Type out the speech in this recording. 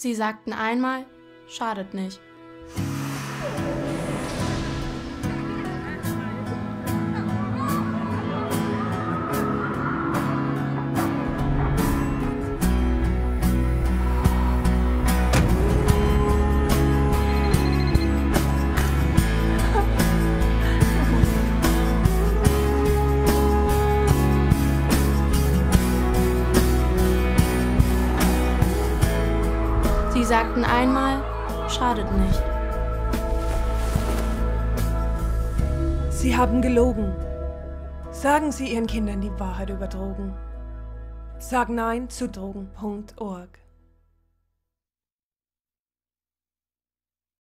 Sie sagten einmal, schadet nicht. Sie sagten einmal, schadet nicht. Sie haben gelogen. Sagen Sie Ihren Kindern die Wahrheit über Drogen. Sag Nein zu Drogen.org